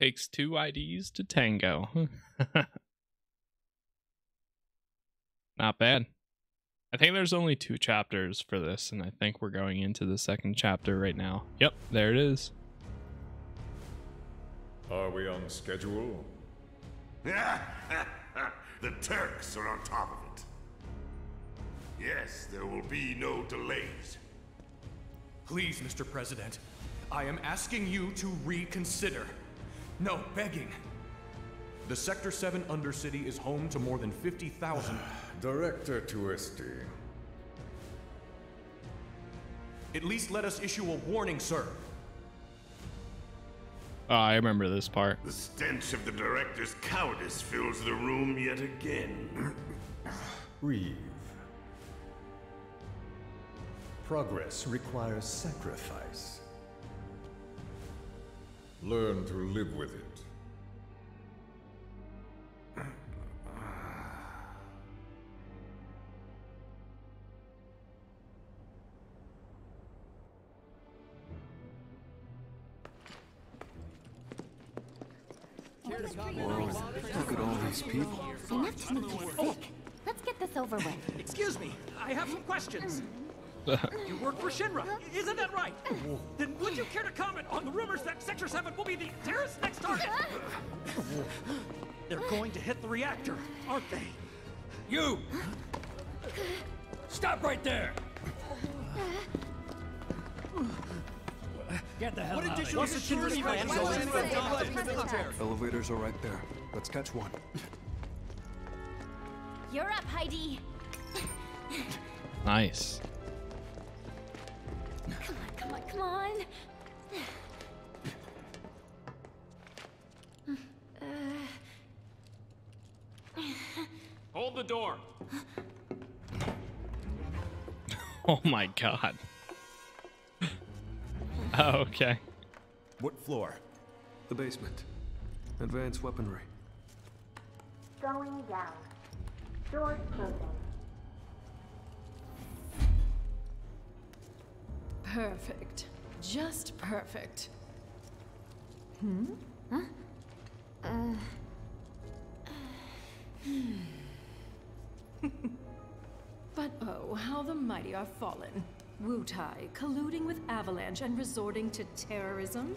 Takes two IDs to tango. Not bad. I think there's only 2 chapters for this, and I think we're going into the 2nd chapter right now. Yep, there it is. Are we on schedule? The Turks are on top of it. Yes, there will be no delays. Please, Mr. President, I am asking you to reconsider. No, begging. The Sector 7 Undercity is home to more than 50,000... Director Twisty. At least let us issue a warning, sir. Oh, I remember this part. The stench of the Director's cowardice fills the room yet again. Reeve. Progress requires sacrifice. Learn to live with it. Look at all these people. Enough to make you sick. Let's get this over with. Excuse me, I have some questions. You work for Shinra, isn't that right? Then would you care to comment on the rumors that Sector 7 will be the terrorist's next target? They're going to hit the reactor, aren't they? You! Stop right there! Get the hell out of here. What's the Shinra plan? Elevators are right there. Let's catch one. You're up, Heidi. Nice. Come on, come on, come on. Hold the door. Oh my god. Okay. What floor? The basement. Advanced weaponry. Going down. Door closing. Perfect. Just perfect. Huh? But oh, how the mighty are fallen. Wutai colluding with Avalanche and resorting to terrorism.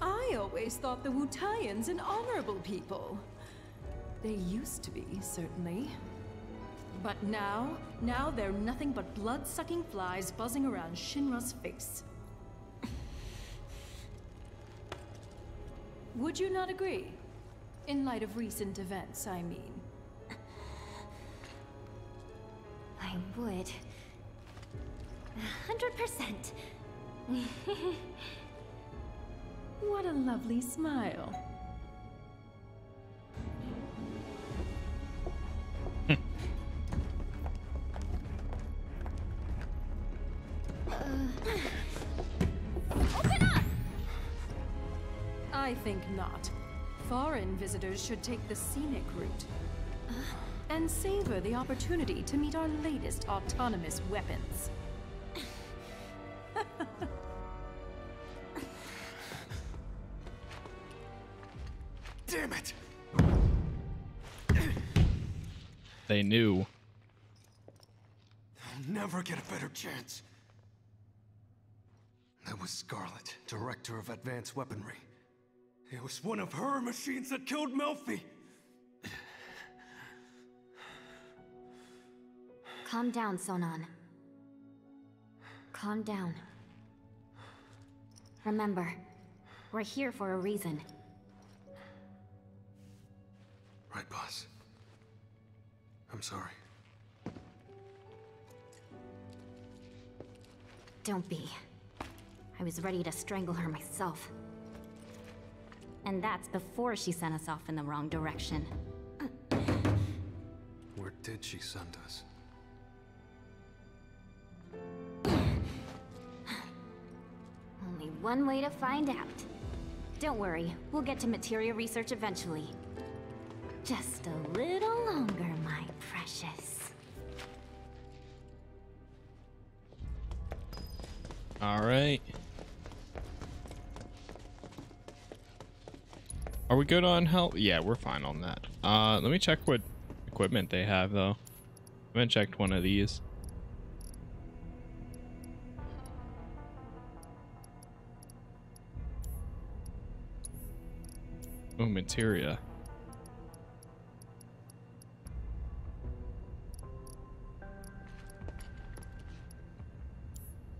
I always thought the Wutaians an honorable people. They used to be, certainly. But now they're nothing but blood-sucking flies buzzing around Shinra's face. Would you not agree? In light of recent events, I mean. I would. 100%. What a lovely smile. Open up! I think not. Foreign visitors should take the scenic route. And savor the opportunity to meet our latest autonomous weapons. Damn it! They knew. They'll never get a better chance. That was Scarlet, Director of Advanced Weaponry. It was one of her machines that killed Melfi. Calm down, Sonon. Calm down. Remember, we're here for a reason. Right, boss. I'm sorry. Don't be. I was ready to strangle her myself. And that's before she sent us off in the wrong direction. Where did she send us? Only one way to find out. Don't worry, we'll get to materia research eventually. Just a little longer, my precious. All right. Are we good on health? Yeah, we're fine on that. Let me check what equipment they have, though. I haven't checked one of these. Oh, materia.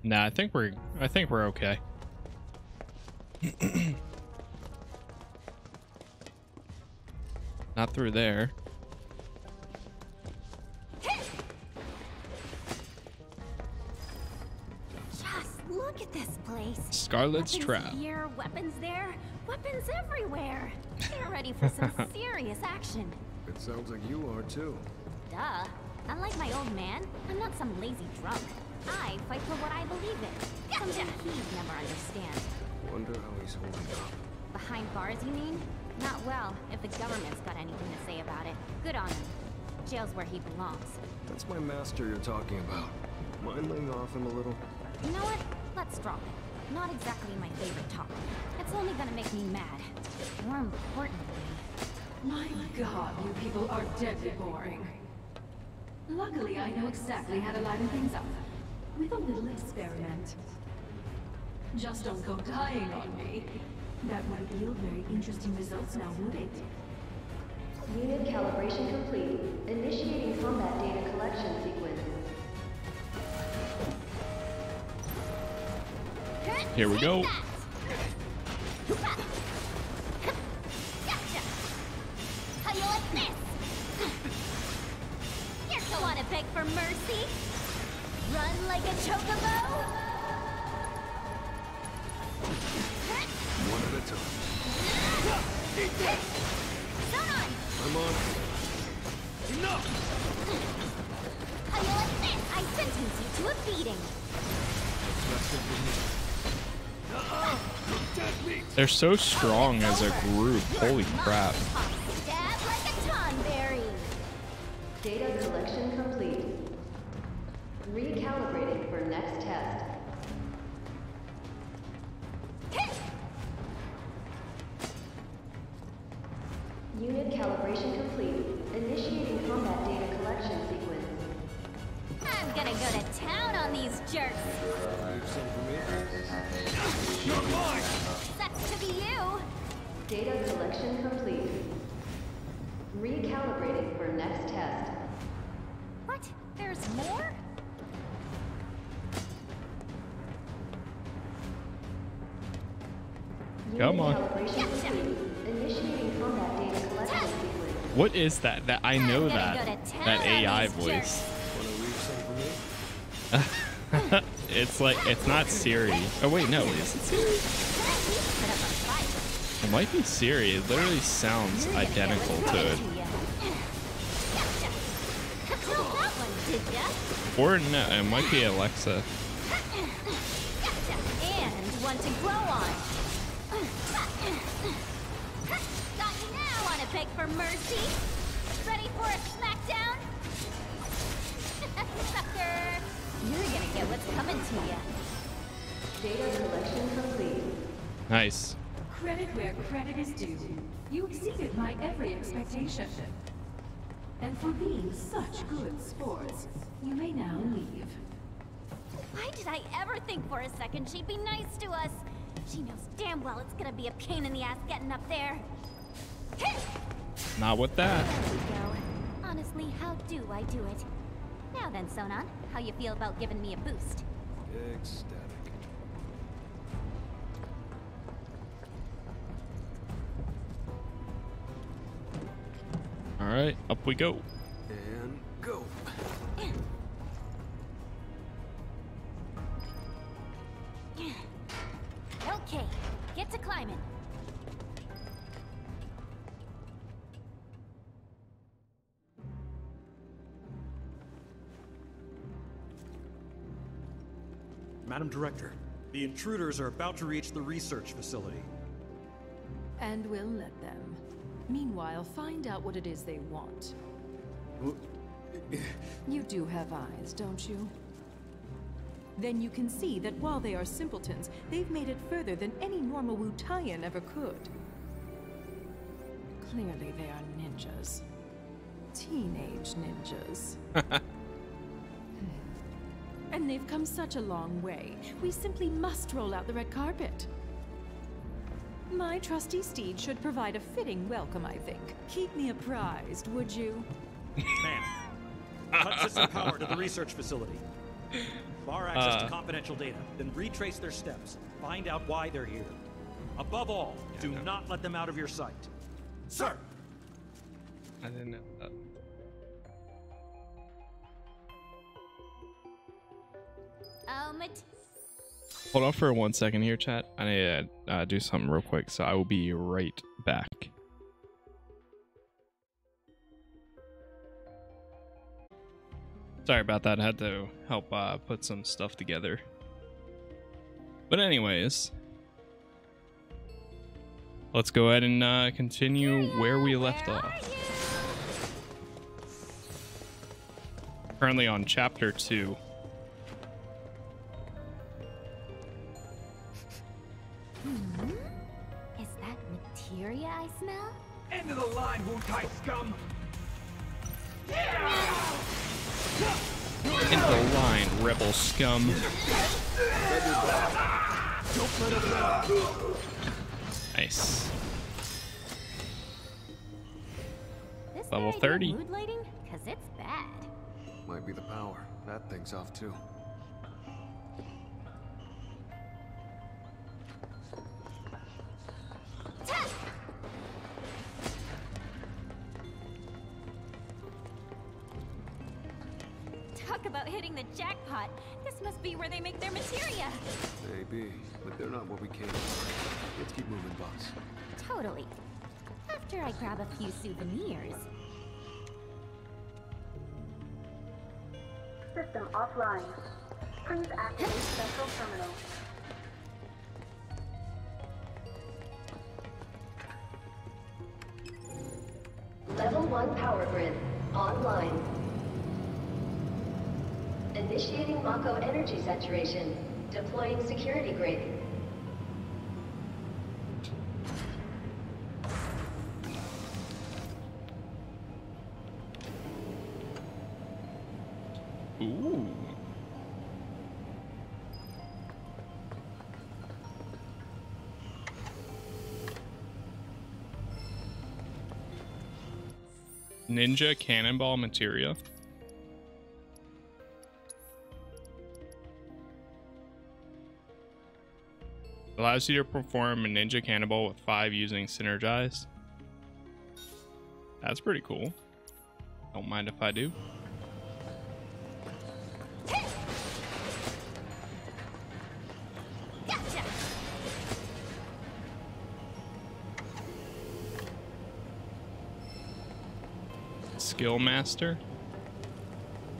Nah, I think we're okay. Not through there. Just look at this place. Scarlet's trap. Here, weapons there, weapons everywhere. They're ready for some serious action. It sounds like you are too. Duh. Unlike my old man, I'm not some lazy drunk. I fight for what I believe in. Gotcha. Something he'd never understand. Wonder how he's holding up. Behind bars, you mean? Not well, if the government's got anything to say about it. Good on him. Jail's where he belongs. That's my master you're talking about. Mind laying off him a little? You know what? Let's drop it. Not exactly my favorite topic. It's only gonna make me mad. More importantly... My god, you people are deadly boring. Luckily, I know exactly how to liven things up. With a little experiment. Just don't go dying on me. That would yield very interesting results now, would it? Unit calibration complete. Initiating combat data collection sequence. Here we go. How you like this? You're so on a beg for mercy. Run like a chocobo. One at a time. Sonon! I'm on. No! I will admit, I sentence you to a beating. They're so strong as a group. Holy crap. Stab like a tonberry. Data collection complete. Recalibrating for next test. Unit calibration complete. Initiating combat data collection sequence. I'm gonna go to town on these jerks. You're mine! Sucks to be you. Data collection complete. Recalibrating for next test. What? There's more? Come on. Initiating combat data collection. What is that? That I know that AI voice. It's like it's not Siri. Oh wait, no, is it Siri? It might be Siri. It literally sounds identical to it. Or no, it might be Alexa. And one to grow on. Got you now on a beg for mercy. Ready for a smackdown? Sucker! You're gonna get what's coming to you. Data collection complete. Nice. Credit where credit is due. You exceeded my every expectation. And for being such good sports, you may now leave. Why did I ever think for a second she'd be nice to us? She knows damn well it's gonna be a pain in the ass getting up there. Not with that. There we go. Honestly, how do I do it? Now then, Sonon, how you feel about giving me a boost? Ecstatic. All right, up we go. And go. Okay, get to climbing. Madam Director, the intruders are about to reach the research facility. And we'll let them. Meanwhile, find out what it is they want. You do have eyes, don't you? Then you can see that while they are simpletons, they've made it further than any normal Wutaian ever could. Clearly they are ninjas. Teenage ninjas. And they've come such a long way. We simply must roll out the red carpet. My trusty steed should provide a fitting welcome, I think. Keep me apprised, would you? Ma'am, cut system power to the research facility. Bar access to confidential data, then retrace their steps. Find out why they're here. Above all, do not let them out of your sight. Sir! I didn't know that. Hold on for 1 second here, chat. I need to do something real quick, so I will be right back. Sorry about that. I had to help put some stuff together. But anyways, let's go ahead and continue where we left off. Currently on chapter 2. Is that materia I smell? End of the line, Wutai scum! End of the line, rebel scum. Nice. This Level 30. Mood lighting? 'Cause it's bad. Might be the power. That thing's off too. Talk about hitting the jackpot. This must be where they make their materia. Maybe, but they're not what we came for. Let's keep moving, boss. Totally. After I grab a few souvenirs. System offline. Please activate central terminal. Level 1 power grid online. Initiating Mako energy saturation. Deploying security grid. Ooh. Ninja cannonball materia. Allows you to perform a ninja cannonball with 5 using synergize. That's pretty cool. Don't mind if I do. Gotcha. Skill master.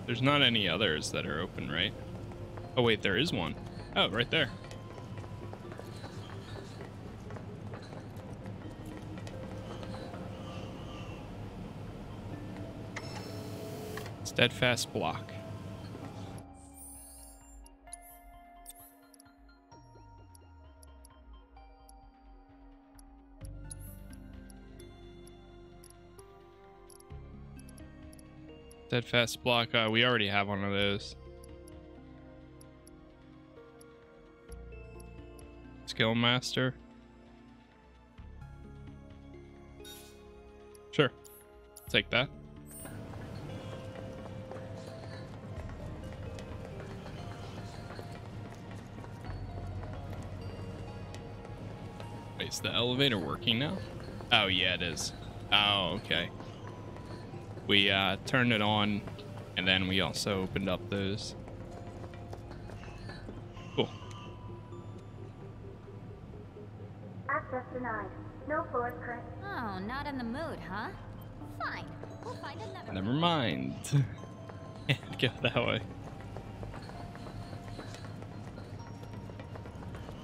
There's not any others that are open, right? Oh wait, there is one. Oh, right there. Steadfast block. Steadfast block. We already have one of those. Skill master. Sure. Take that. Is the elevator working now? Oh yeah, it is. Oh, okay. We turned it on and then we also opened up those. Cool. Access denied. No floor current. Oh, not in the mood, huh? Fine. We'll find another. Never mind. Can't go that way.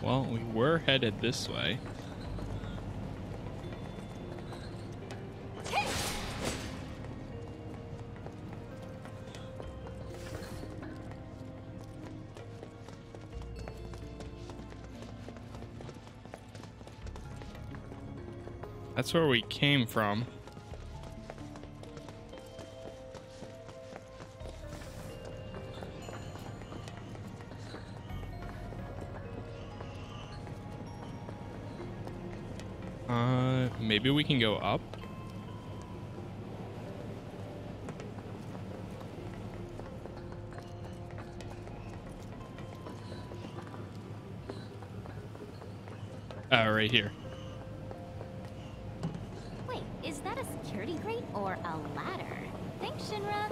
Well, we were headed this way. That's where we came from. Maybe we can go up. Right here. Wait, is that a security grate or a ladder? Thanks, Shinra.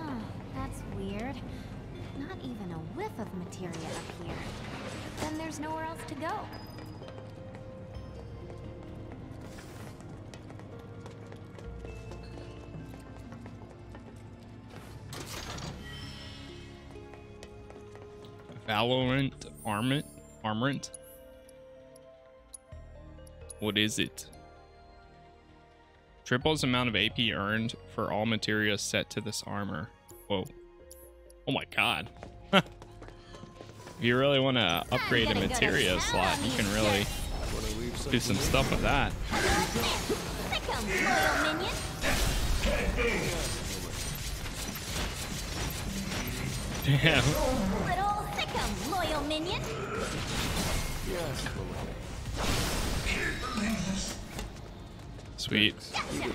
Huh, that's weird. Not even a whiff of materia up here. Then there's nowhere else to go. Valorant armament. What is it? Triples amount of AP earned for all materia set to this armor. Whoa. Oh my god. If you really want to upgrade a materia slot, you can really do some stuff with that. Damn. Loyal minion? Yes, sweet. Gotcha.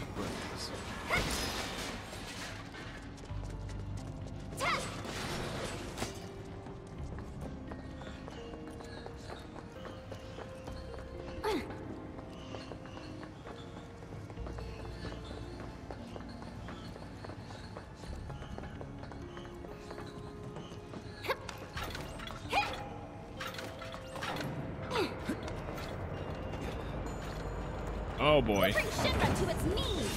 Oh boy. Bring Shinra to its knees.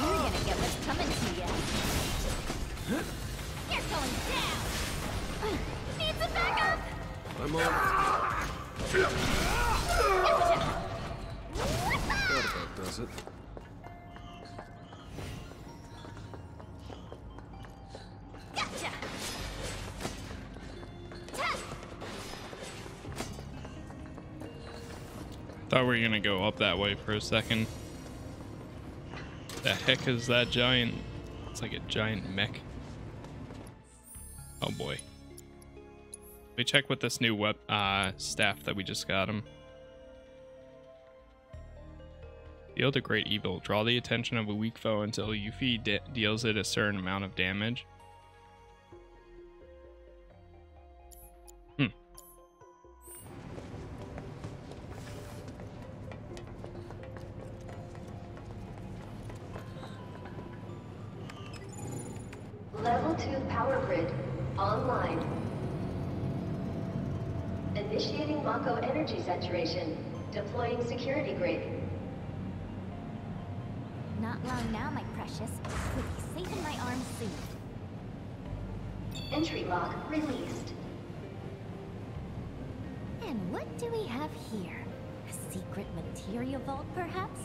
You're gonna get what's coming to you. You're going down. Need some backup. I'm on. That does it. Thought we were gonna go up that way for a second. The heck is that giant? It's like a giant mech. Oh boy. Let me check with this new staff that we just got him. Deal to great evil. Draw the attention of a weak foe until Yuffie deals it a certain amount of damage. Deploying security grid. Not long now, my precious. We'll be safe in my arms soon. Entry lock released. And what do we have here? A secret materia vault, perhaps?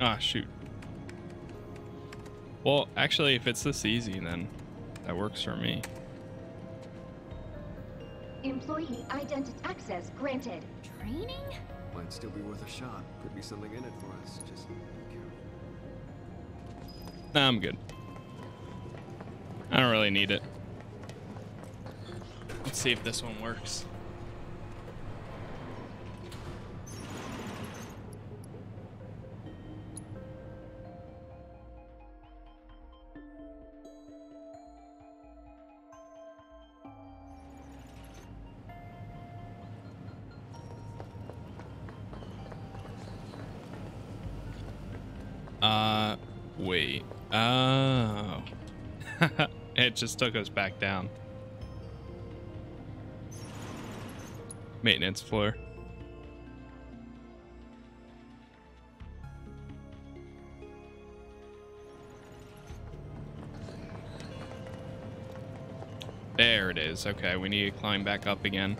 Ah, shoot. Well, actually, if it's this easy, then that works for me. Employee identity access granted. Training? Might still be worth a shot. Could be something in it for us. Just be careful. Nah, I'm good. I don't really need it. Let's see if this one works. Wait. Oh. It just took us back down. Maintenance floor. There it is. Okay, we need to climb back up again.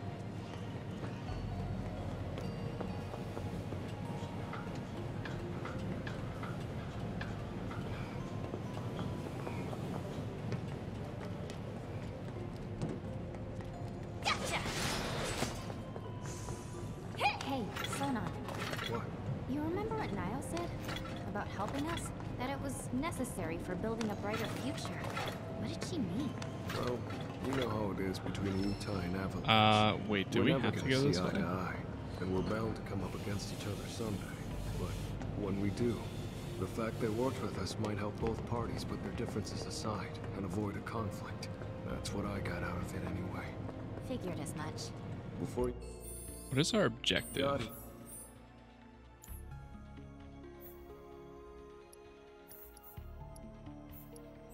Gotcha. Hey, Sonon. What? You remember what Niall said about helping us? That it was necessary for building a brighter future. What did she mean? Well, you know how it is between Wutai and Avalanche. Wait, do we have to go this way? And we're bound to come up against each other someday. But when we do, the fact they worked with us might help both parties put their differences aside and avoid a conflict. That's what I got out of it anyway. Figured as much. Before. What is our objective?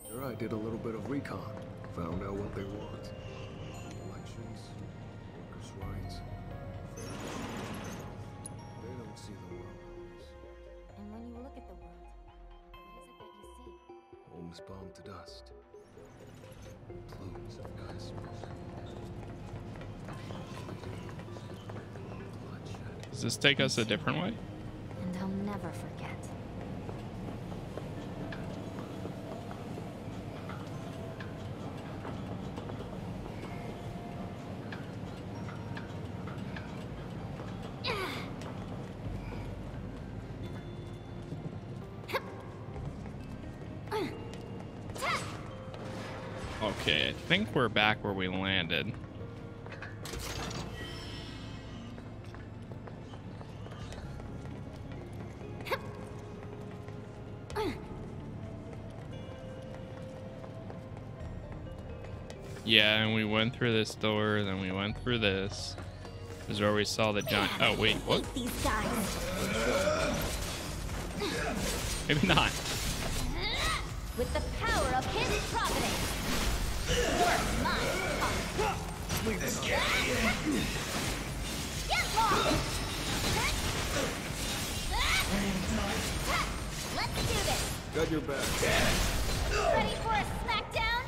Sure, I did a little bit of recon. Found out what they want. Elections, workers' rights. They don't see the world. And when you look at the world, what is it that you see? Homes bombed to dust. Plumes of gas smoke. Does this take us a different way? And I'll never forget. Okay, I think we're back where we landed. Yeah, and we went through this door, then we went through this. This is where we saw the giant. Oh, wait, what? Maybe not. With the power of his providence. Let's do this. Got your back. Ready for a smackdown?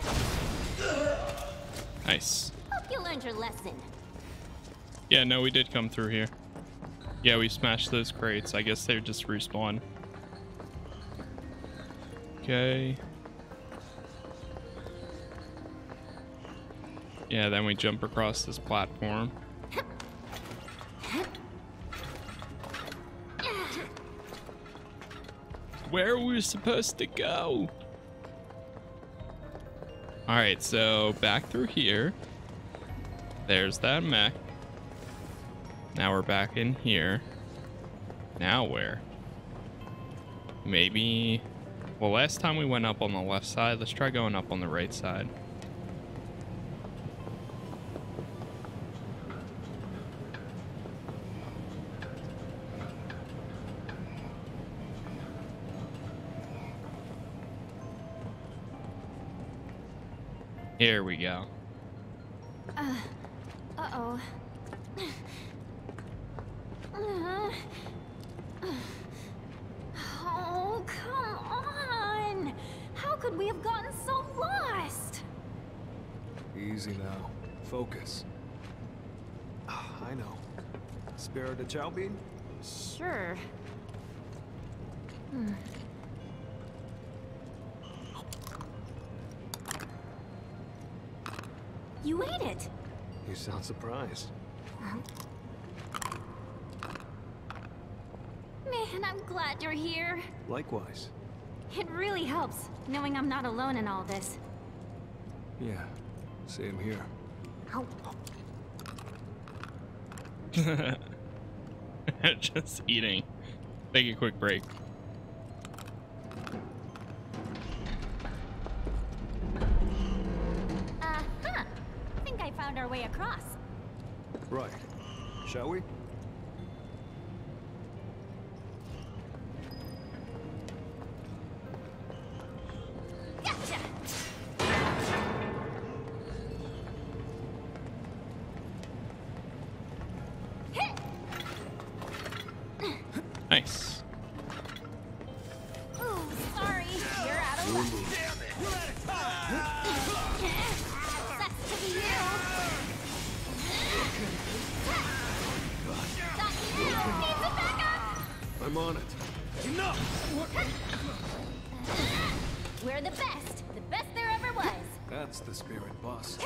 Nice. Hope you learned your lesson. Yeah, no, we did come through here. Yeah, we smashed those crates. I guess they just respawn. Okay. Yeah, then we jump across this platform. Where are we supposed to go? Alright, so back through here. There's that mech. Now we're back in here. Now where? Maybe... Well, last time we went up on the left side. Let's try going up on the right side. Here we go. Uh-oh. Oh, come on! How could we have gotten so lost? Easy now. Focus. I know. Spare the chow bean? Sure. You ate it. You sound surprised. Man, I'm glad you're here. Likewise. It really helps, knowing I'm not alone in all this. Yeah, same here. Just eating. Take a quick break. Across. Right. Shall we? Gotcha. Nice. Oh, sorry. You're out of luck. Damn it. We're out of time. That's to be I'm on it. Enough! We're the best there ever was. That's the spirit, boss.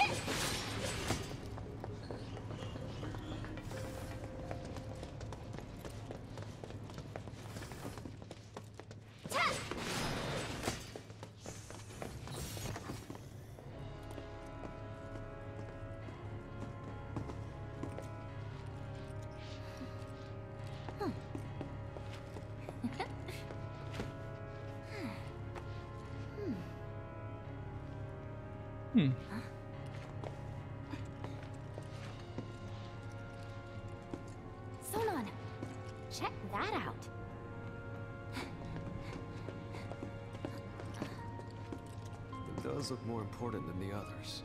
Sonon, check that out. It does look more important than the others.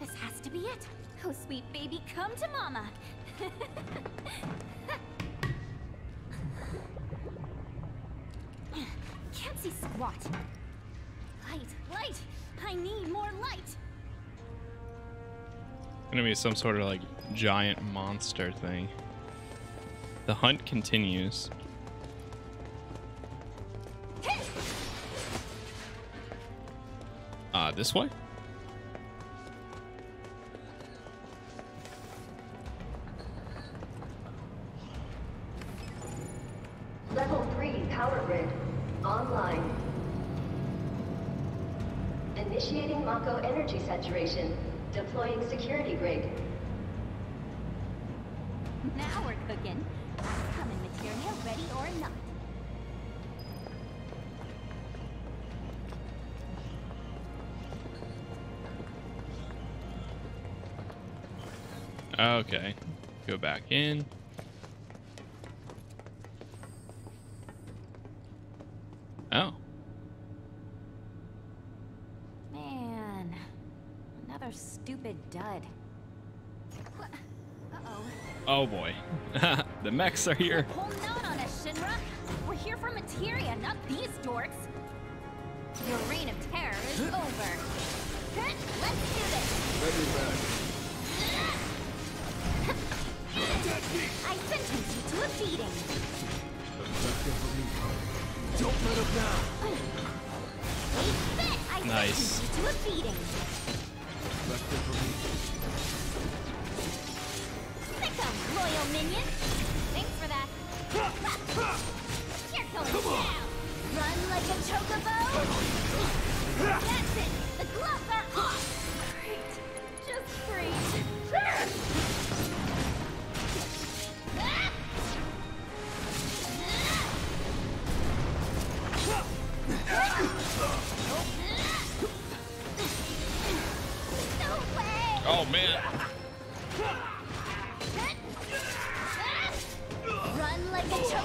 This has to be it. Oh, sweet baby, come to mama. Can't see squat. Light, light. I need more light. Gonna be some sort of like giant monster thing. The hunt continues. This way? Level 3 power grid online. Initiating Mako energy saturation. Deploying security grid. Now we're cooking. Coming material ready or not. Okay, go back in. Oh. Stupid dud. Uh-oh. Oh boy. The mechs are here. Hold on us, Shinra. We're here for materia, not these dorks. Your reign of terror is over. Let's do this. Ready back. I sentenced you to a beating. Don't let him down. Nice. I sentenced you to a beating. Sick 'em, loyal minion. Thanks for that. You're going down. Run like a chocobo. That's it. The gloves are off. Great. Just freeze. Oh man! Run like a chocobo.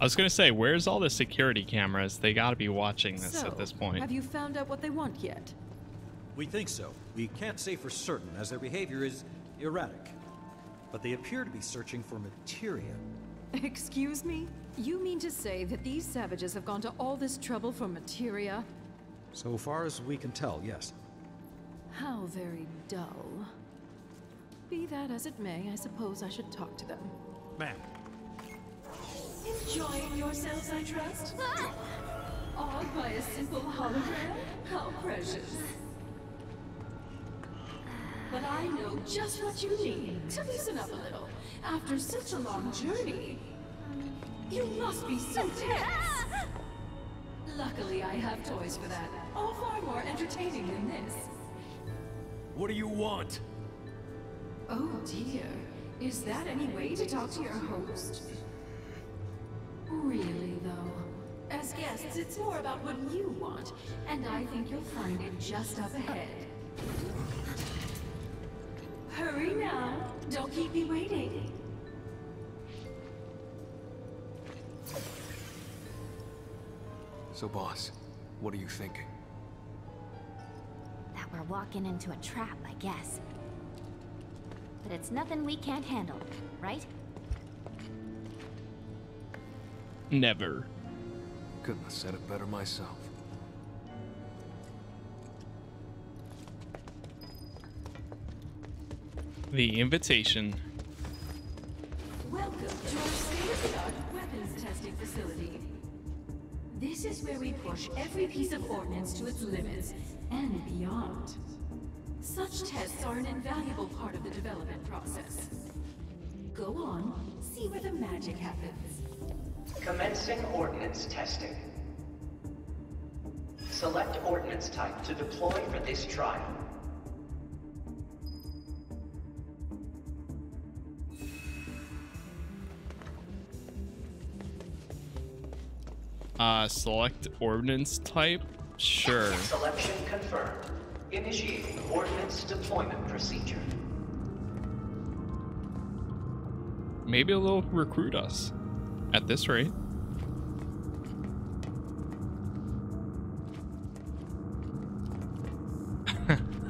I was gonna say, where's all the security cameras? They gotta be watching this at this point. Have you found out what they want yet? We think so. We can't say for certain, as their behavior is erratic. But they appear to be searching for materia. Excuse me? You mean to say that these savages have gone to all this trouble for materia? So far as we can tell, yes. How very dull. Be that as it may, I suppose I should talk to them. Ma'am. Enjoying yourselves, I trust? Awed by a simple hologram? How precious. But I know just what you need to loosen up a little. After such a long journey, you must be so tense. Luckily, I have toys for that. All far more entertaining than this. What do you want? Oh dear, is that any way to talk to your host? Really though, as guests, it's more about what you want, and I think you'll find it just up ahead. Hurry now! Don't keep me waiting. So, boss, what are you thinking? That we're walking into a trap, I guess. But it's nothing we can't handle, right? Never. Couldn't have said it better myself. the invitation. Welcome to our state-of-the-art weapons testing facility. This is where we push every piece of ordnance to its limits and beyond. Such tests are an invaluable part of the development process. Go on, see where the magic happens. Commencing ordnance testing. Select ordnance type to deploy for this trial. Select ordnance type? Sure. Selection confirmed. Initiating ordnance deployment procedure. Maybe they'll recruit us at this rate.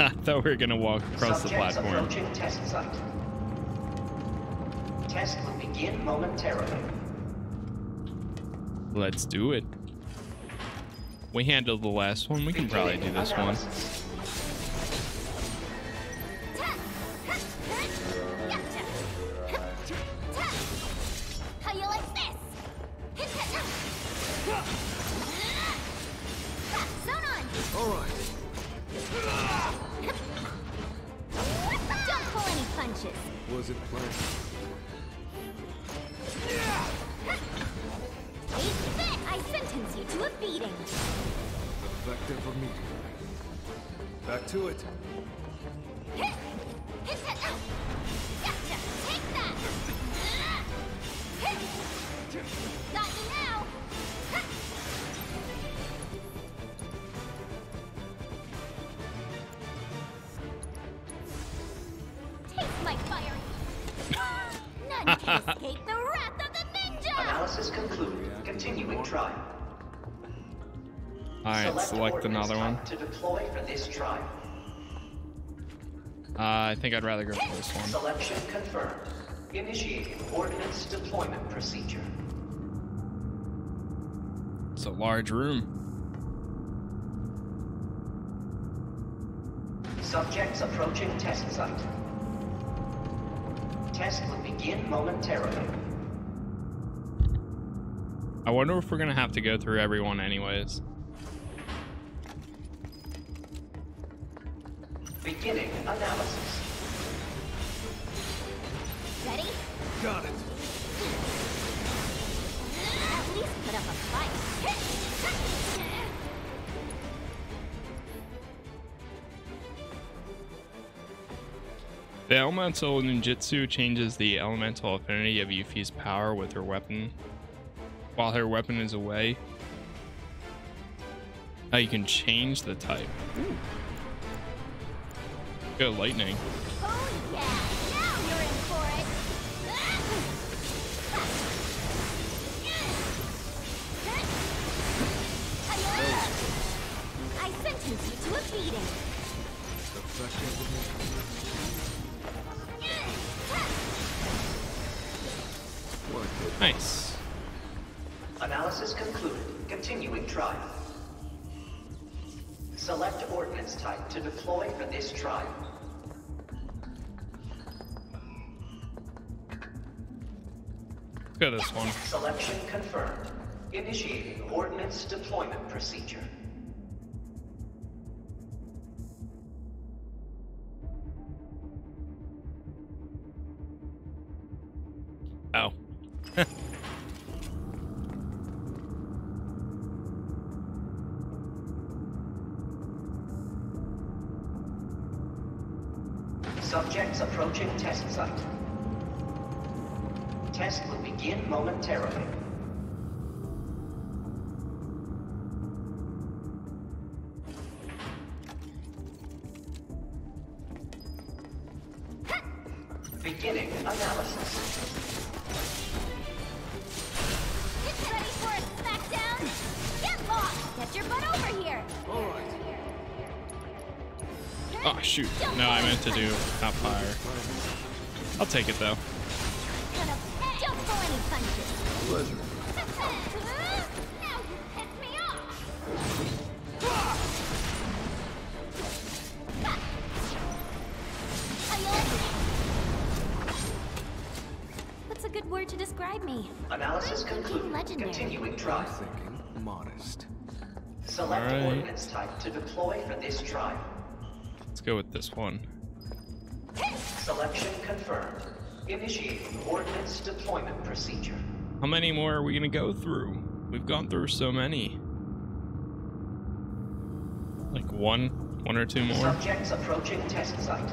I thought we were gonna walk across subjects the platform. Approaching test site. Test will begin momentarily. Let's do it. We handled the last one. We can probably do this one. Another one to deploy for this trial. I think I'd rather go for this one. Selection confirmed. Initiating ordnance deployment procedure. It's a large room. Subjects approaching test site. Test will begin momentarily. I wonder if we're gonna have to go through everyone anyways. Beginning analysis. Ready? Got it. At least put up a fight. The elemental ninjutsu changes the elemental affinity of Yuffie's power with her weapon. While her weapon is away, now you can change the type. Ooh. Good lightning. Oh yeah, now you're in for it. I sentence you to a beating. Nice. Analysis concluded. Continuing trial. Select ordnance type to deploy for this trial. Let's go this one. Selection confirmed. Initiating ordnance deployment procedure. Oh. Subjects approaching test site. Test will begin momentarily. Beginning analysis. Get ready for a smackdown. Get lost. Get your butt over here. All right. Oh shoot, no, I meant to do not fire. I'll take it though. Don't pull any punches. Now you piss me off. me. Analysis concluded. Continuing trial. Thinking modest. Select ordinance type to deploy for this trial. Let's go with this one. Selection confirmed. Initiating ordinance deployment procedure. How many more are we gonna go through? We've gone through so many. Like one or two more. Subjects approaching test site.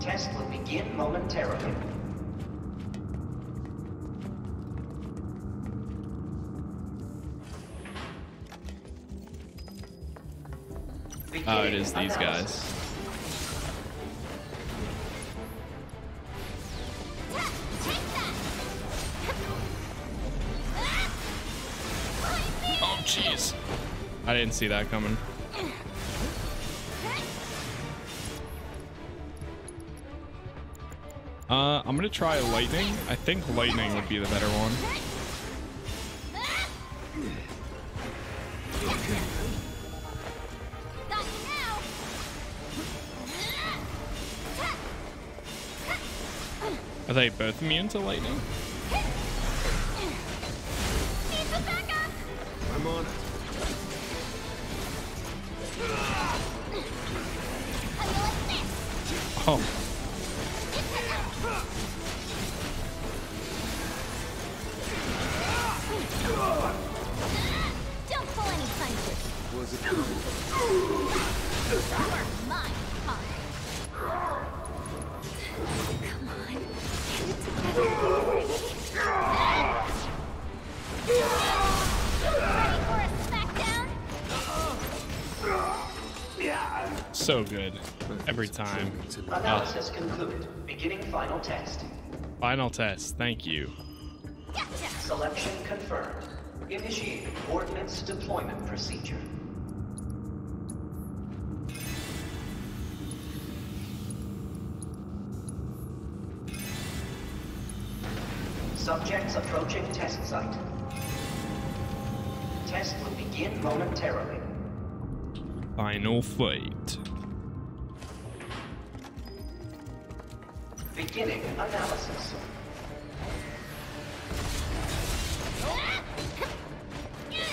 Test will begin momentarily. Oh, it is these guys. Oh, jeez. I didn't see that coming. I'm gonna try lightning. I think lightning would be the better one. Are they both immune to lightning? I'm on it. Oh. Don't pull any punches. Was it cool? My come on. Get it together. So good. Every time. Analysis concluded. Beginning final test. Final test. Thank you. Gotcha. Selection confirmed. Initiating ordnance deployment procedure. Subjects approaching test site. Test will begin momentarily. Final flight. Beginning analysis. Get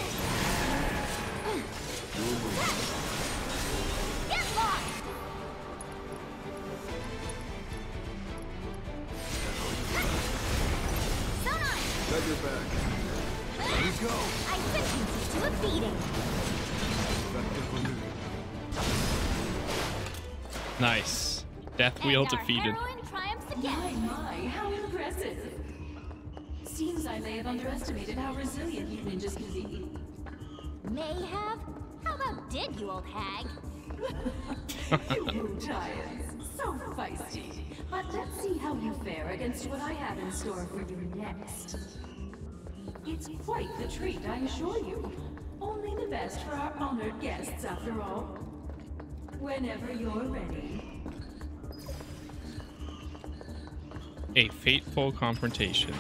lost. Sonon. Got your back. Let it go. I sentenced you to a beating. Nice. Death wheel defeated. My, my, how impressive. Seems I may have underestimated how resilient you ninjas can be. May have? How about did you, old hag? You giants, so feisty. But let's see how you fare against what I have in store for you next. It's quite the treat, I assure you. Only the best for our honored guests, after all. Whenever you're ready. A fateful confrontation.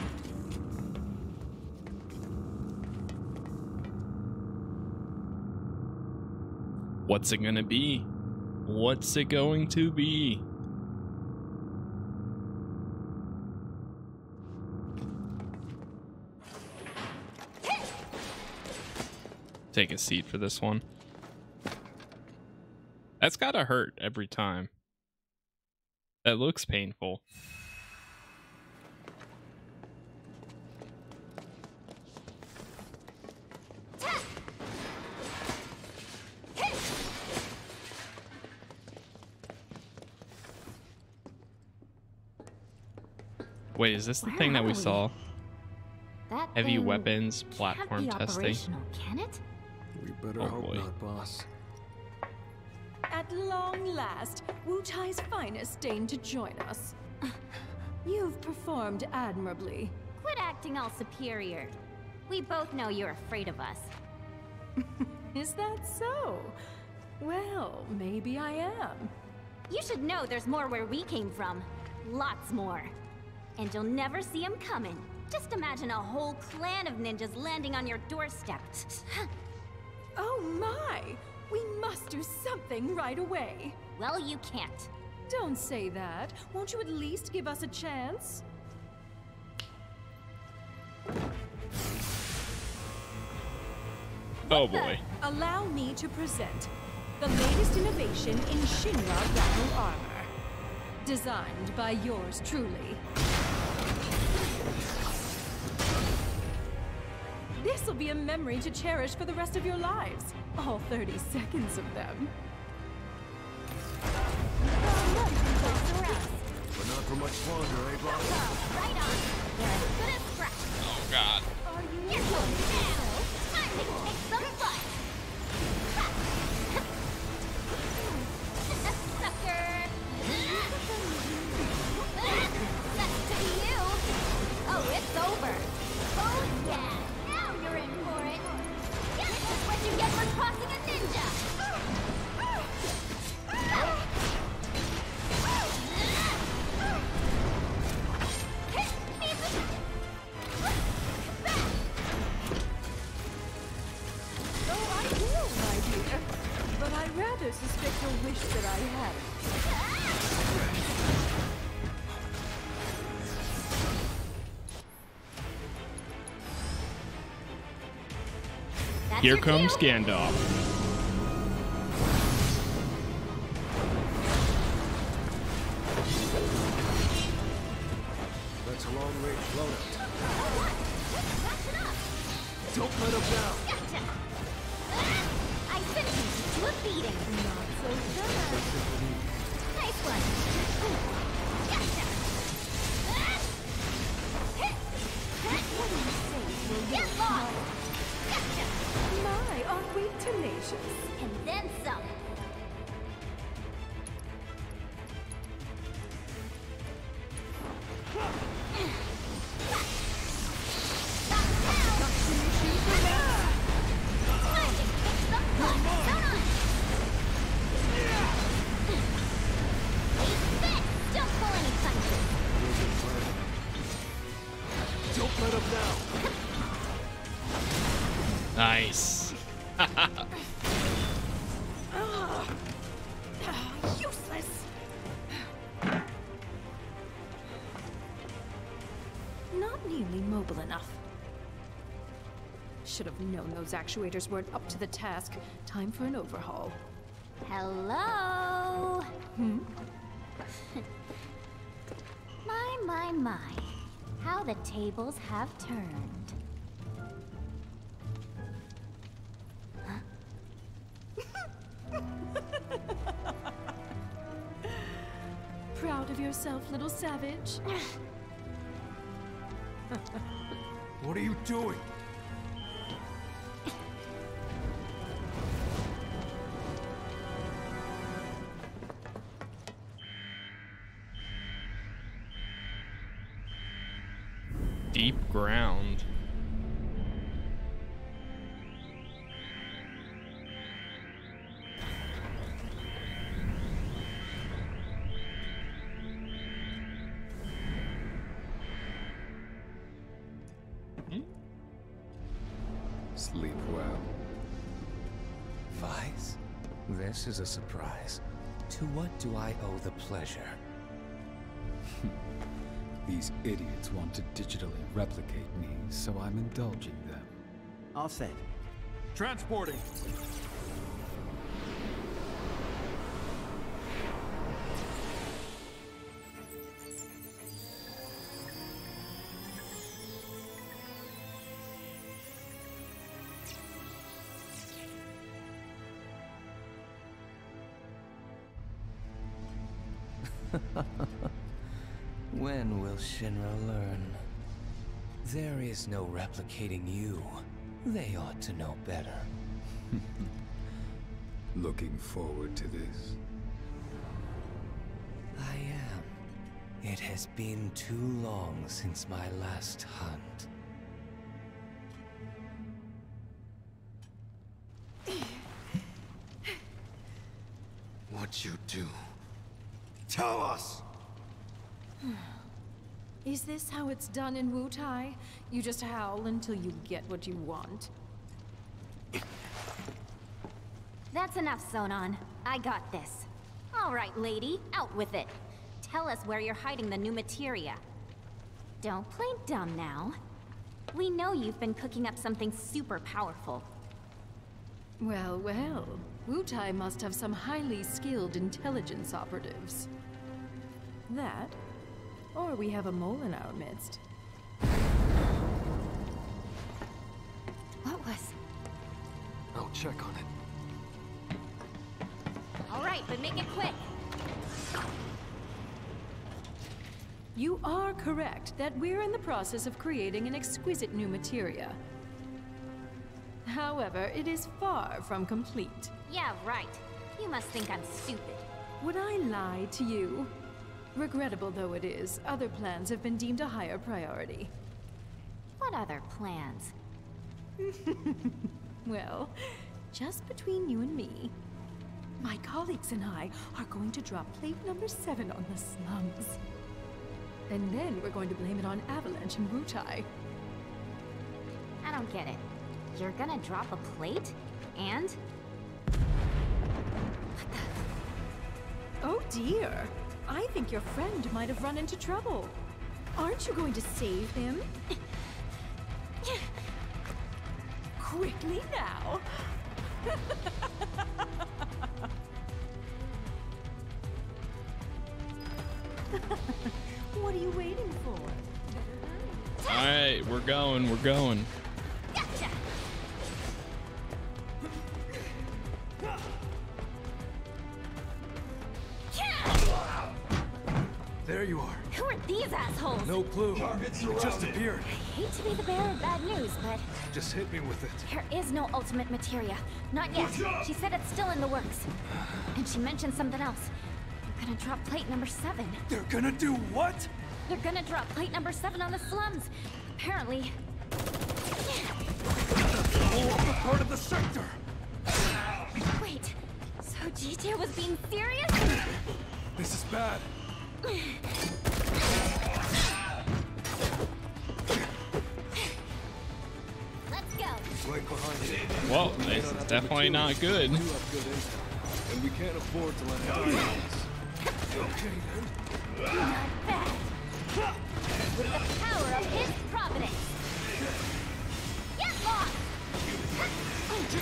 What's it gonna be? What's it going to be? Take a seat for this one. That's gotta hurt every time. That looks painful. Wait, is this the thing that we saw? That heavy weapons platform testing. Can it? We better hope not, boss. At long last, Wutai's finest deigned to join us. You've performed admirably. Quit acting all superior. We both know you're afraid of us. Is that so? Well, maybe I am. You should know there's more where we came from. Lots more. And you'll never see him coming. Just imagine a whole clan of ninjas landing on your doorstep. Oh my! We must do something right away. Well, you can't. Don't say that. Won't you at least give us a chance? Oh boy. Allow me to present the latest innovation in Shinra battle armor. Designed by yours truly. This will be a memory to cherish for the rest of your lives. All 30 seconds of them. We're not for much longer, eh, Bob? Right on. Good as scratch. Oh, God. Are you here? Time to take some fun. Sucker. That's to be you. Oh, it's over. Oh, yeah. Now you're in for it. This is what you get for crossing a ninja. But I rather suspect you'll wish that I had. Here comes Gandalf. That's a long-range loadout. Don't let him down. Gotcha. We're beating. Not so good. Nice one. Gotcha. What do you say? Get lost. Gotcha. My, aren't we tenacious? And then some. Nice. Useless. Not nearly mobile enough. Should have known those actuators weren't up to the task. Time for an overhaul. Hello. Hmm? My. How the tables have turned. Proud of yourself, little savage. What are you doing? Deep Ground. This is a surprise. To what do I owe the pleasure? These idiots want to digitally replicate me, so I'm indulging them. All set. Transporting! When will Shinra learn? There is no replicating you. They ought to know better. Looking forward to this. I am. It has been too long since my last hunt. What'd you do? Tell us! Is this how it's done in Wutai? You just howl until you get what you want. That's enough, Sonon. I got this. All right, lady, out with it. Tell us where you're hiding the new materia. Don't play dumb now. But we know you've been cooking up something super powerful. Well, well. Wutai must have some highly skilled intelligence operatives. That, or we have a mole in our midst. What was? I'll check on it. All right, but make it quick. You are correct that we're in the process of creating an exquisite new materia. However, it is far from complete. Yeah, right. You must think I'm stupid. Would I lie to you? Regrettable though it is, other plans have been deemed a higher priority. What other plans? Well, just between you and me, my colleagues and I are going to drop plate number 7 on the slums. And then we're going to blame it on Avalanche and Wutai. I don't get it. You're gonna drop a plate? And? What the? Oh dear! I think your friend might have run into trouble. Aren't you going to save him? Quickly now! What are you waiting for? Alright, we're going. Gotcha! There you are. Who are these assholes? No clue. Targets just appeared. I hate to be the bearer of bad news, but... Just hit me with it. There is no ultimate materia. Not yet. She said it's still in the works. And she mentioned something else. They're gonna drop plate number 7. They're gonna do what? They're gonna drop plate number 7 on the slums. Apparently... That's the whole other part of the sector. Wait. So Jita was being serious? This is bad. Let's go. Right behind you. Well, this is definitely not good. And we can't afford to let it go. Okay then. Not bad. With the power of his providence. Get lost. Gotcha.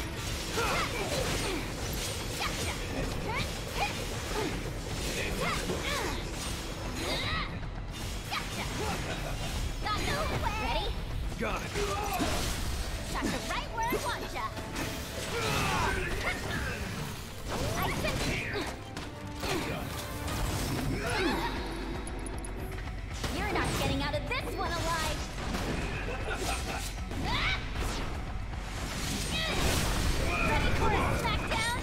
Gotcha! Got no way! Ready? Got it! Got you right where I want ya! I sense it! You're not getting out of this one alive! Ready for a smackdown?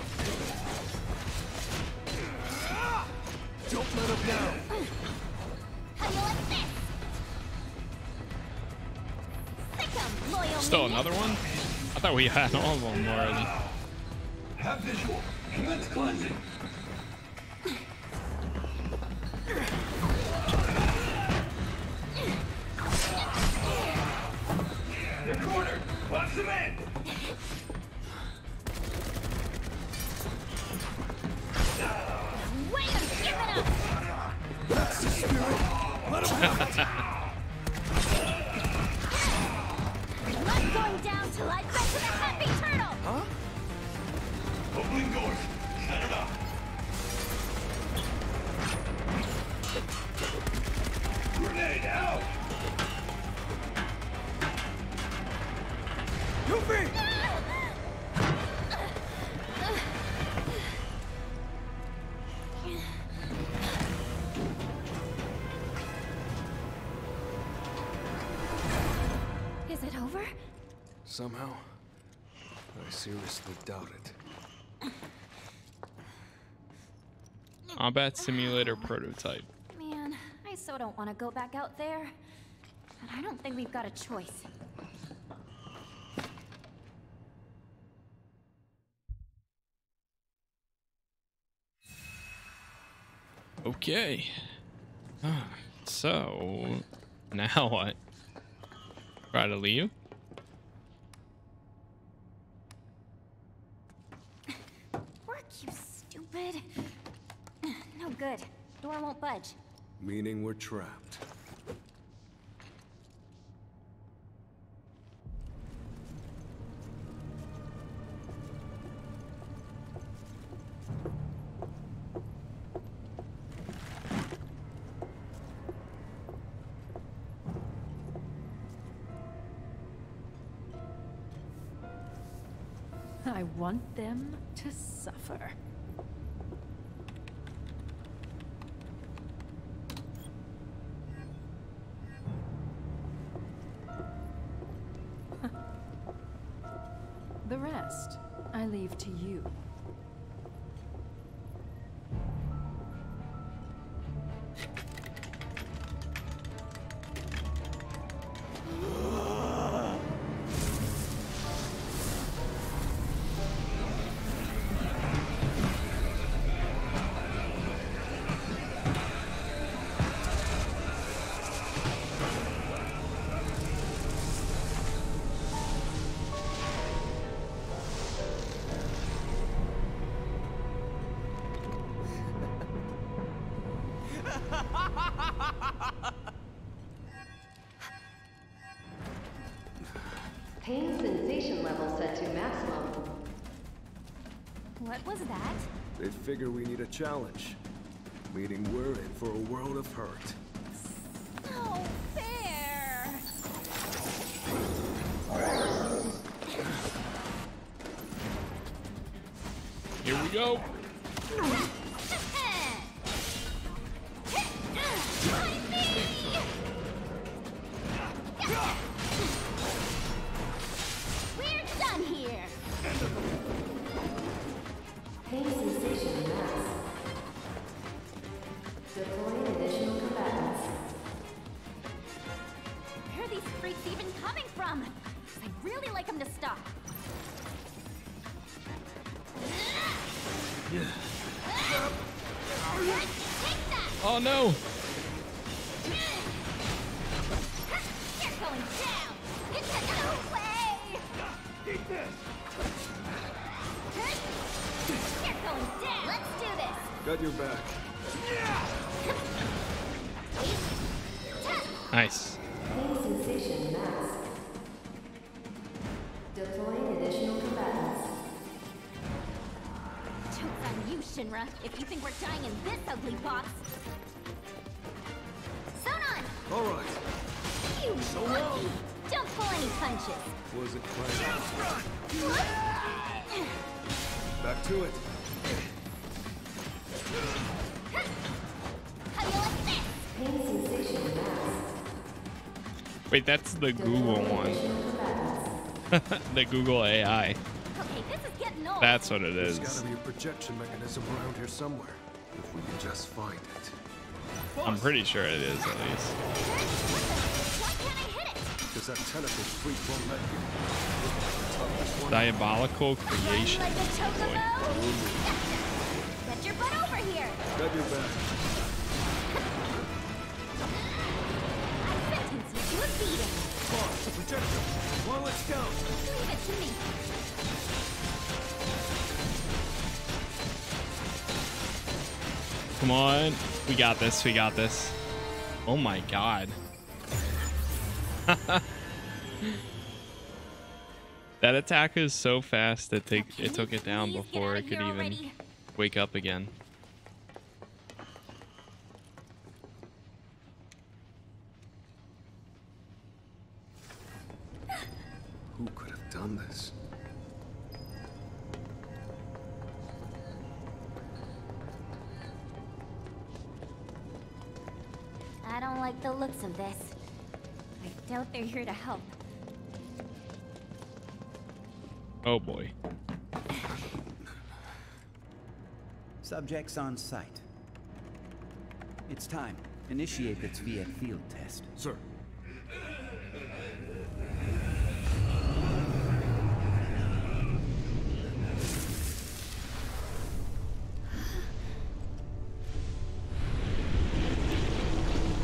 Don't let him down! Still another one? I thought we had all of them already. Have visual. Commence cleansing. They're cornered. Box them in. Wait, I'm giving up. That's the spirit. Let him have it. Light back to the happy turtle! Huh? Opening doors. Set it up. Grenade out! Yuffie! Is it over? Somehow, I seriously doubt it. Combat simulator prototype. Man, I so don't want to go back out there. But I don't think we've got a choice. Okay. So, now what? Try to leave? No good. Door won't budge. Meaning we're trapped. I want them to suffer. The rest, I leave to you. Figure we need a challenge, meaning we're in for a world of hurt. So fair! Here we go! We're done here! Pain sensation mass. Deploying additional combatants. Where are these freaks even coming from? I'd really like them to stop. Yeah. Take that! Oh no! They're going down! Get that away! Take this! You're going down. Let's do this. Got your back. Nice. Pain sensation mask. Deploying additional combatants. Joke's on you, Shinra. If you think we're dying in this ugly box. Sonon! Alright. You monkey! Don't pull any punches. Was it crazy? Back to it. Wait, that's the Google one. The Google AI. Okay, this is getting old. That's what it is. There's gotta be a projection mechanism around here somewhere. If we can just find it. I'm pretty sure it is, at least. Why can't I hit it? Because that tentacle freak won't let you. Diabolical creation. Like a chocobo? Get your butt over here. Got your back. I sentence you to a beating. Pause to protect them. Well, let's go. Leave it to me. Come on. We got this. We got this. Oh my god. That attack is so fast that it took it down before it could even wake up again. Who could have done this? I don't like the looks of this. I doubt they're here to help. Oh boy. Subjects on site. It's time. Initiate the Tviet field test. Sir.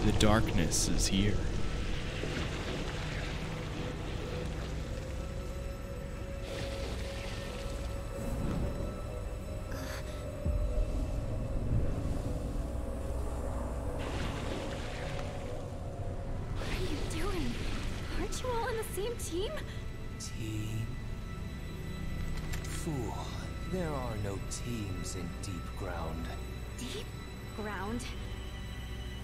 The darkness is here. Team? Fool, there are no teams in Deep Ground. Deep Ground?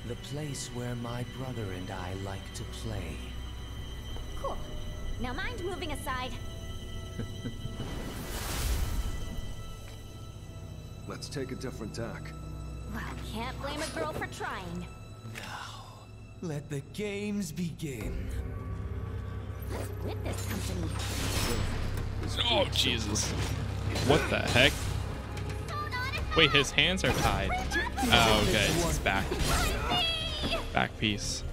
The place where my brother and I like to play. Cool. Now mind moving aside? Let's take a different tack. Well, can't blame a girl for trying. Now, let the games begin. What's with this company? Oh, Jesus. What the heck? Wait, his hands are tied. Oh, okay. It's his back. Back piece.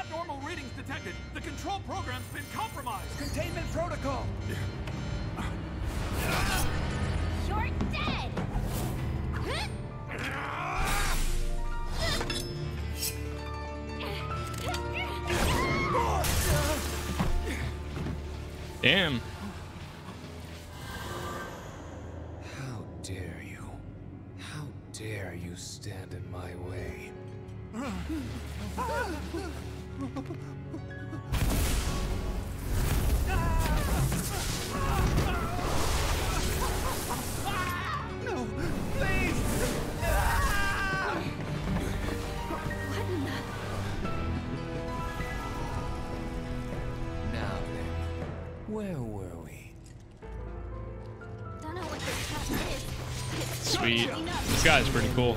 Abnormal readings detected. The control program's been compromised. Containment protocol. You're dead. Damn. This guy is pretty cool.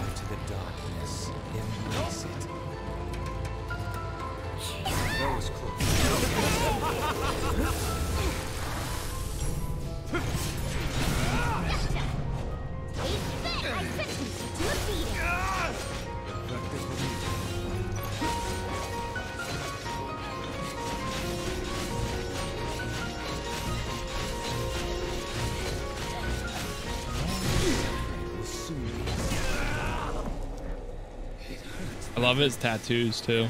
I love his tattoos too.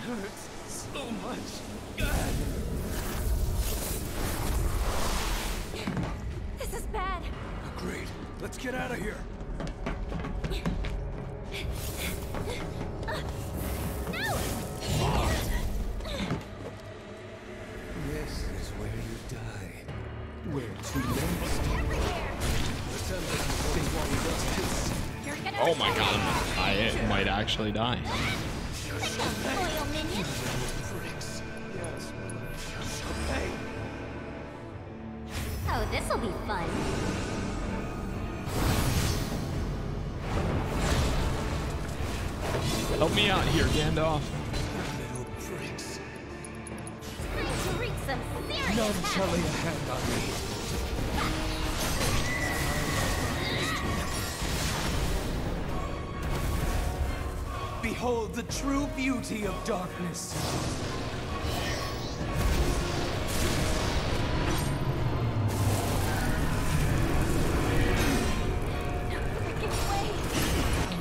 Behold the true beauty of darkness.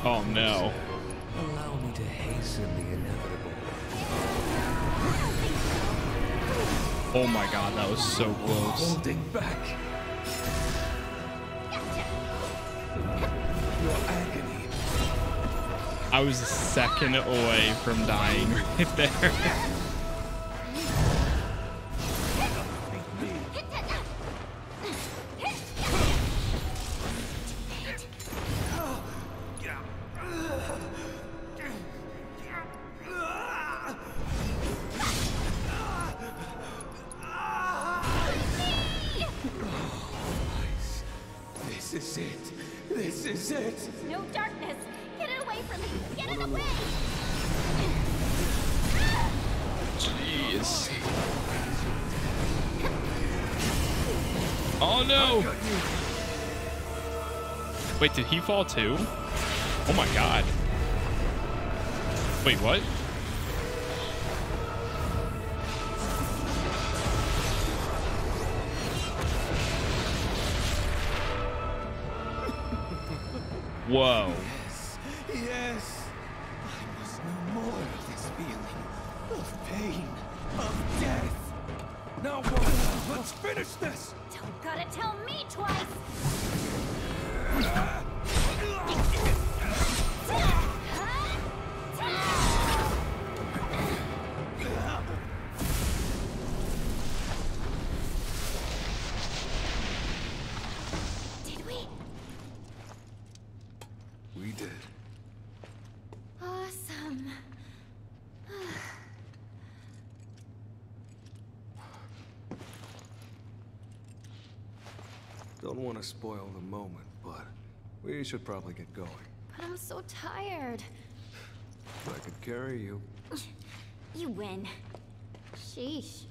Oh no. Allow me to hasten the inevitable. Oh my god, that was so close. Holding back. Your agony. I was a second away from dying right there. Wait, did he fall too? Oh my god. Wait, what? Whoa. Yes, yes. I must know more of this feeling of pain, of death. Now, woman, let's finish this. Don't gotta tell me twice. Don't want to spoil the moment, but we should probably get going. But I'm so tired. If I could carry you. You win. Sheesh.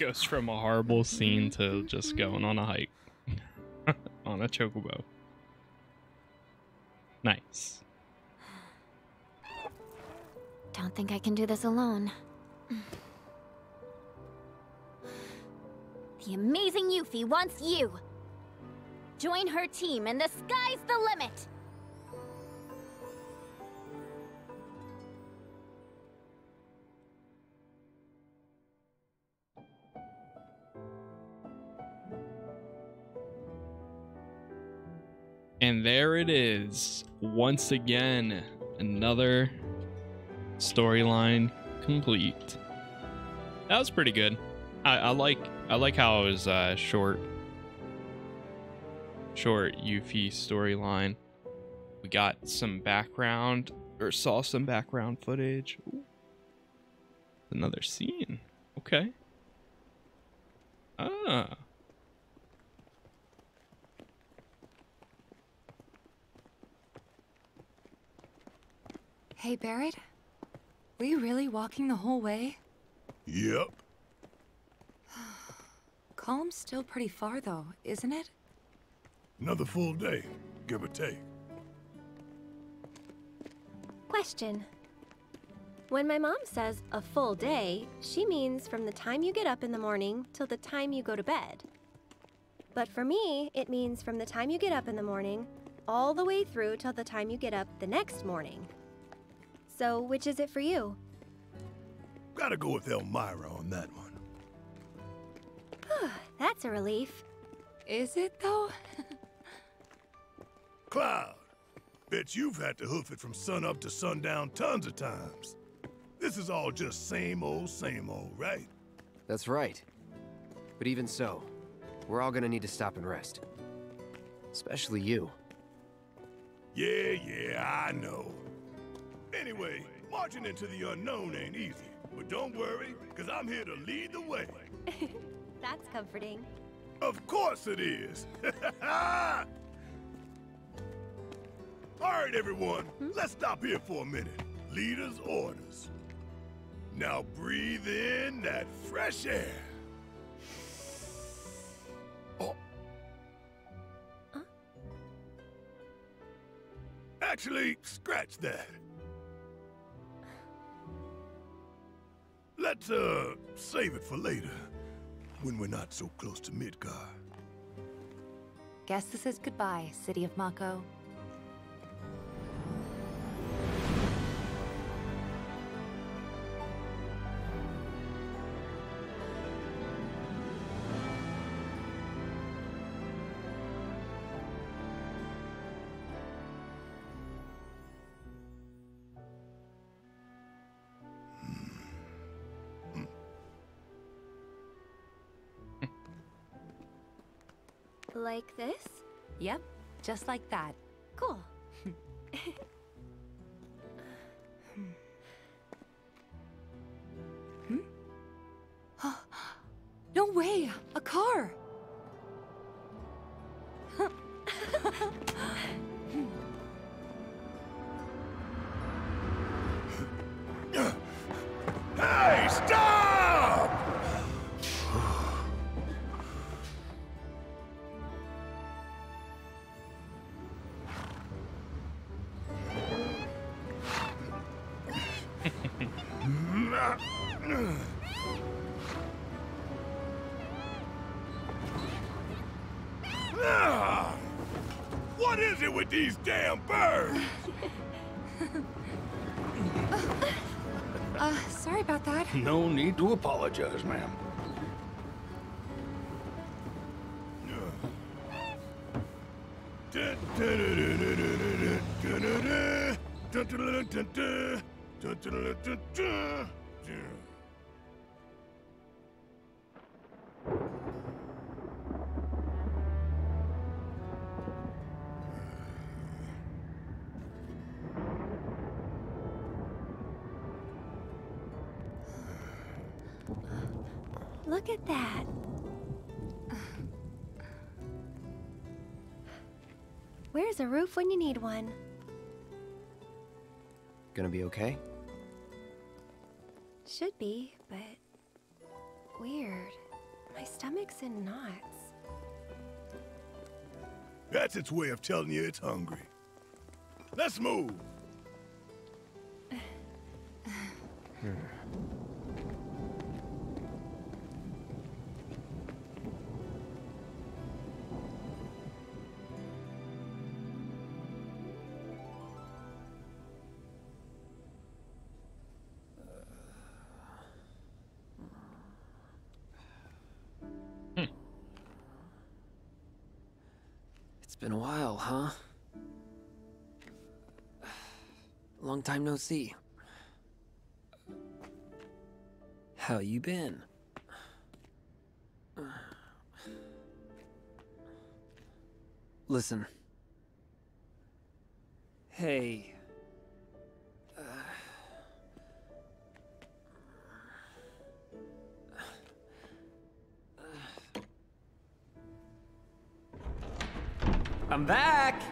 goes from a horrible scene to just going on a hike on a chocobo. Nice. Don't think I can do this alone. The amazing Yuffie wants you. Join her team and the sky's the limit. And there it is. Once again, another storyline complete. That was pretty good. I like how it was short Yuffie storyline. We got some background, or saw some background footage. Ooh. Another scene. Okay. Ah. Hey, Barrett. Were you really walking the whole way? Yep. Column's still pretty far, though, isn't it? Another full day, give or take. Question. When my mom says a full day, she means from the time you get up in the morning till the time you go to bed. But for me, it means from the time you get up in the morning all the way through till the time you get up the next morning. So, which is it for you? Gotta go with Elmira on that one. That's a relief. Is it, though? Cloud, bet you've had to hoof it from sunup to sundown tons of times. This is all just same old, right? That's right. But even so, we're all gonna need to stop and rest. Especially you. Yeah, I know. Anyway, marching into the unknown ain't easy, but don't worry, because I'm here to lead the way. That's comforting. Of course it is. All right, everyone, let's stop here for a minute. Leader's orders. Now breathe in that fresh air. Oh. Huh? Actually, scratch that. Let's, save it for later, when we're not so close to Midgar. Guess this is goodbye, City of Mako. Like this? Yep, just like that. Cool. Hmm? No way! A car! Hey, stop! What is it with these damn birds? Sorry about that. No need to apologize, ma'am. Look at that. Where's a roof when you need one? Gonna be okay? Should be, but weird. My stomach's in knots. That's its way of telling you it's hungry. Let's move. Been a while, huh? Long time no see. How you been? Listen. Hey. I'm back!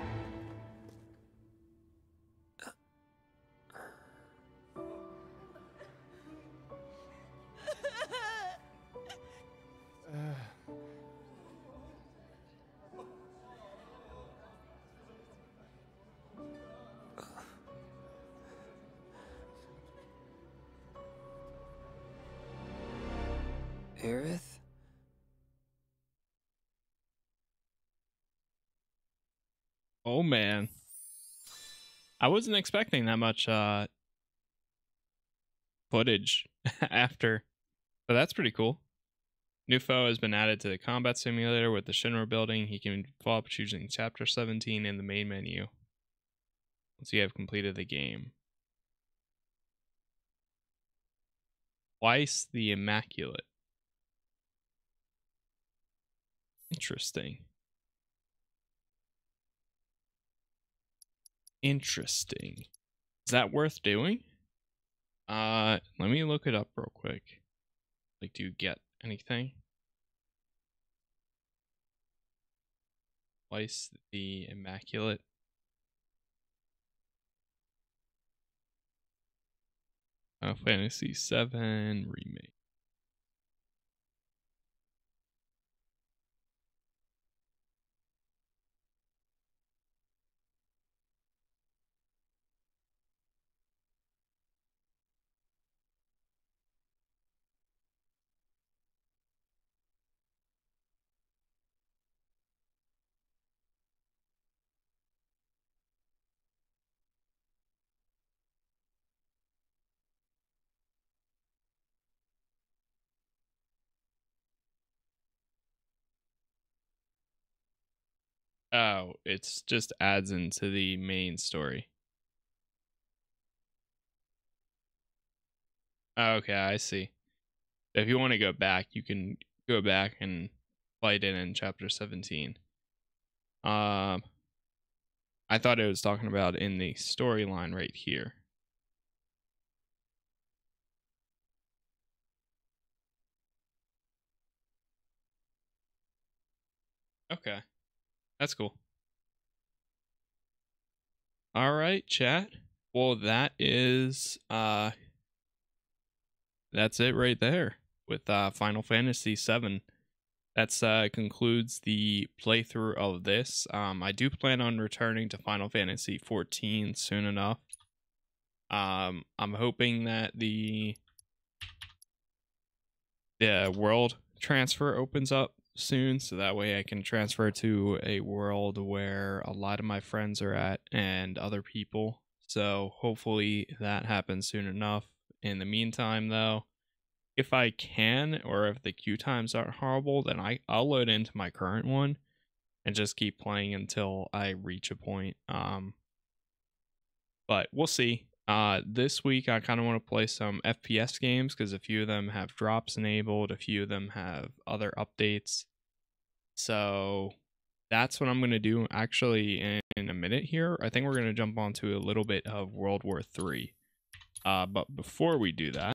Oh man, I wasn't expecting that much footage after, but that's pretty cool. New foe has been added to the combat simulator with the Shinra building. He can follow up choosing chapter 17 in the main menu once you have completed the game. Weiss the Immaculate. Interesting. Interesting. Is that worth doing? Let me look it up real quick. Like, do you get anything? Weiss the Immaculate. Final Fantasy VII Remake. Oh, it's just adds into the main story. Okay, I see. If you want to go back, you can go back and fight it in chapter 17. I thought it was talking about in the storyline right here. Okay. That's cool. All right, chat. Well, that is that's it right there with Final Fantasy VII. That's concludes the playthrough of this. I do plan on returning to Final Fantasy XIV soon enough. I'm hoping that the world transfer opens up soon, so that way I can transfer to a world where a lot of my friends are at and other people. So hopefully that happens soon enough. In the meantime, though, if I can, or if the queue times aren't horrible, then I'll load into my current one and just keep playing until I reach a point. But we'll see. This week I kind of want to play some FPS games because a few of them have drops enabled, a few of them have other updates. So that's what I'm going to do actually in a minute here. I think we're going to jump onto a little bit of World War III. But before we do that,